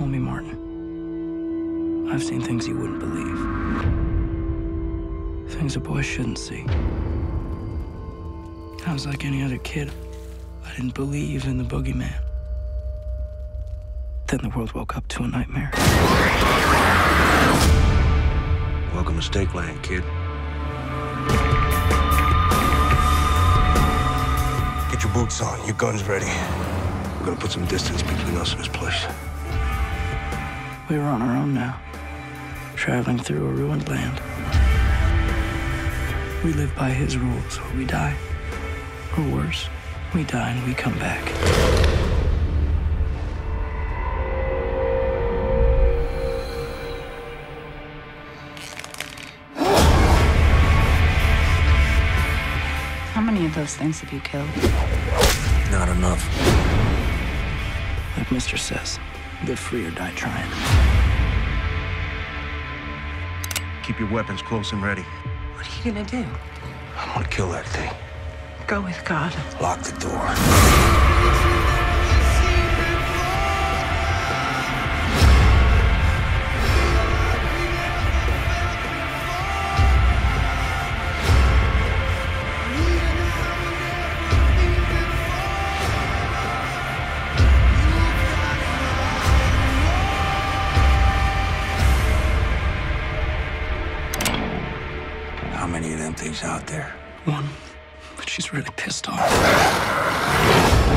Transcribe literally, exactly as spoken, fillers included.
Call me Martin. I've seen things you wouldn't believe. Things a boy shouldn't see. I was like any other kid. I didn't believe in the boogeyman. Then the world woke up to a nightmare. Welcome to Stakeland, kid. Get your boots on, your gun's ready. We're gonna put some distance between us and this place. We were on our own now, traveling through a ruined land. We live by his rules, or we die. Or worse, we die and we come back. How many of those things have you killed? Not enough. Like Mister says, live free or die trying. Keep your weapons close and ready. What are you gonna do? I'm gonna kill that thing. Go with God. Lock the door. How many of them things out there? One. She's really pissed off.